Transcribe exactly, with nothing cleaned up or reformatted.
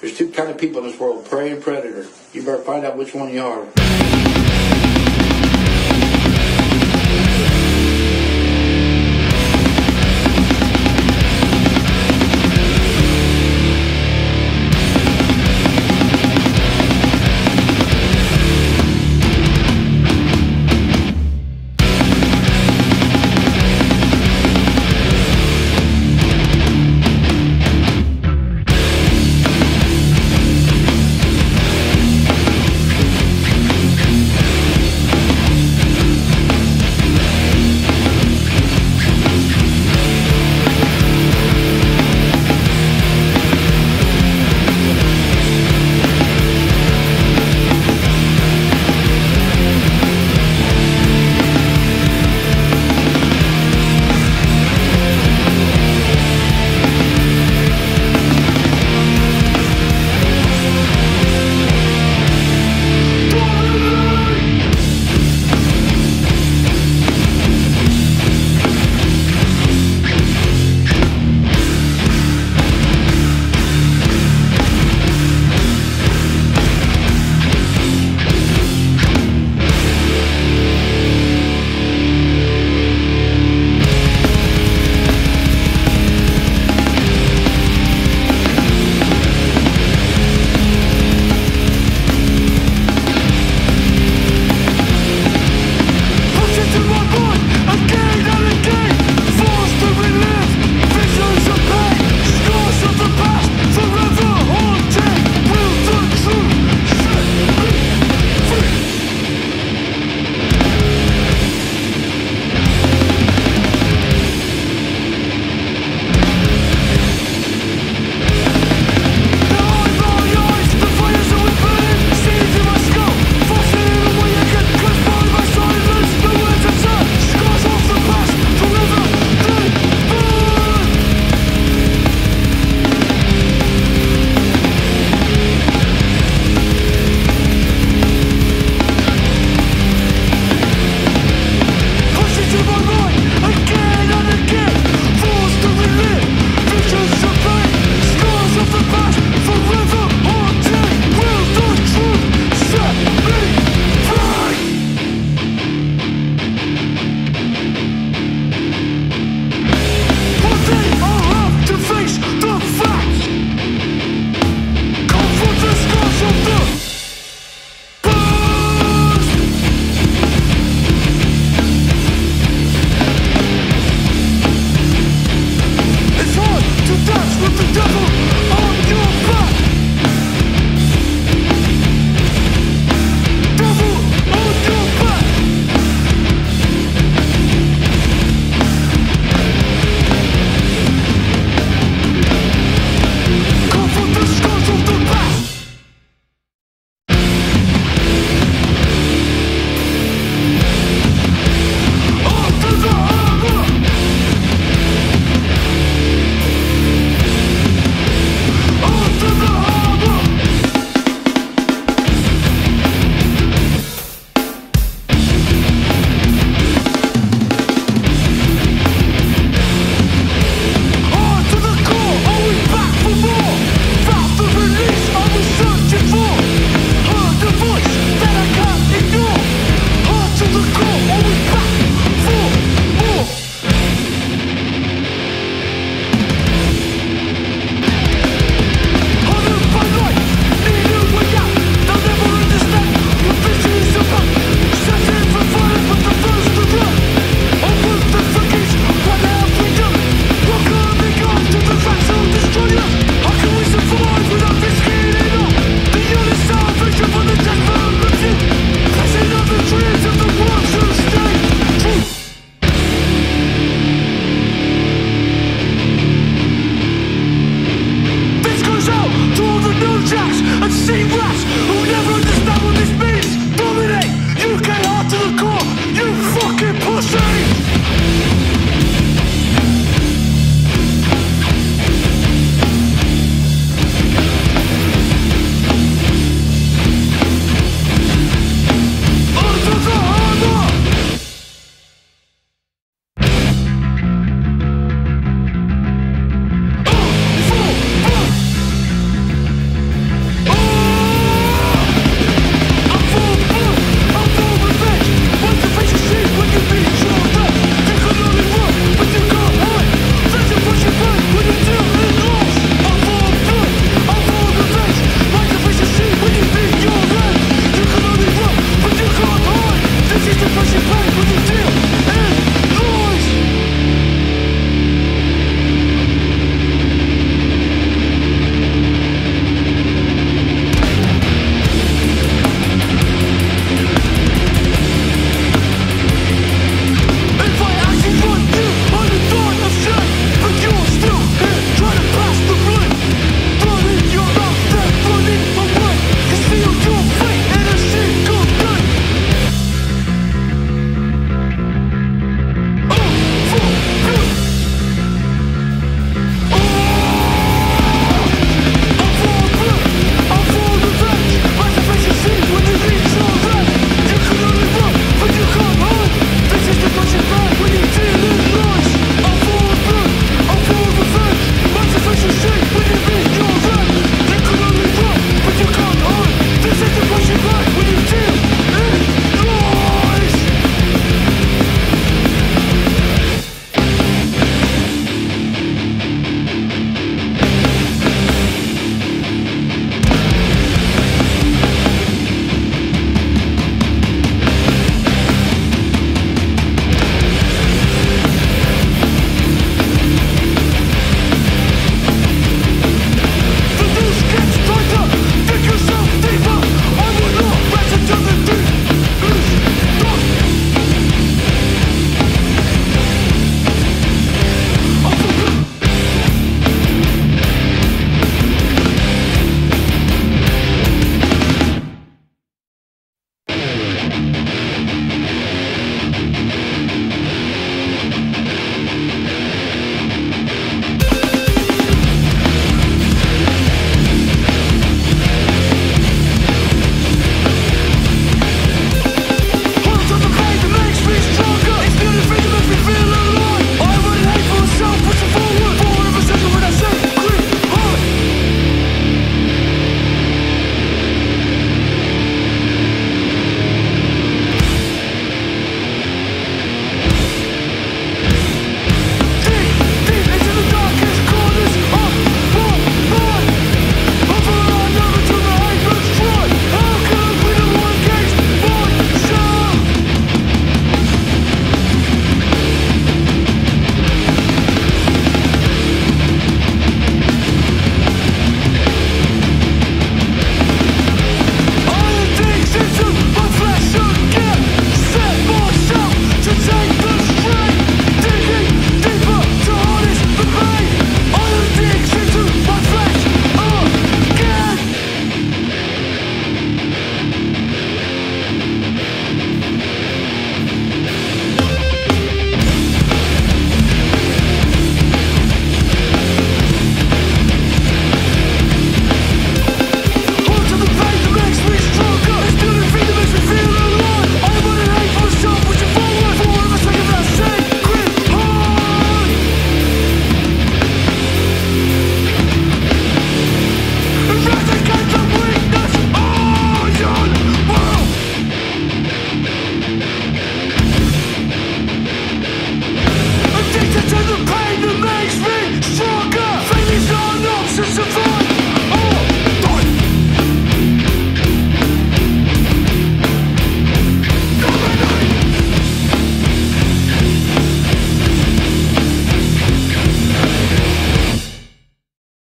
There's two kind of people in this world, prey and predator. You better find out which one you are.